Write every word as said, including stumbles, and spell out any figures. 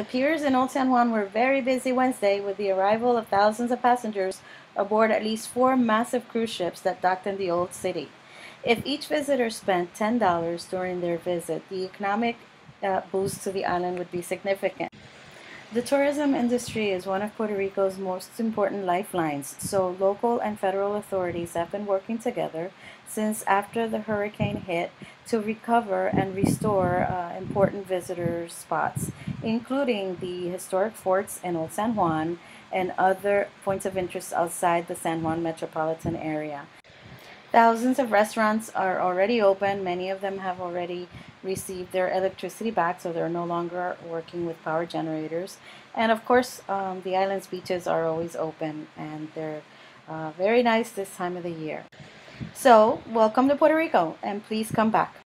The piers in Old San Juan were very busy Wednesday with the arrival of thousands of passengers aboard at least four massive cruise ships that docked in the old city. If each visitor spent ten dollars during their visit, the economic uh, boost to the island would be significant. The tourism industry is one of Puerto Rico's most important lifelines, so local and federal authorities have been working together since after the hurricane hit to recover and restore uh, important visitor spots, including the historic forts in Old San Juan and other points of interest outside the San Juan metropolitan area. Thousands of restaurants are already open. Many of them have already received their electricity back, so they're no longer working with power generators. And of course, um, the island's beaches are always open, and they're uh, very nice this time of the year. So, welcome to Puerto Rico, and please come back.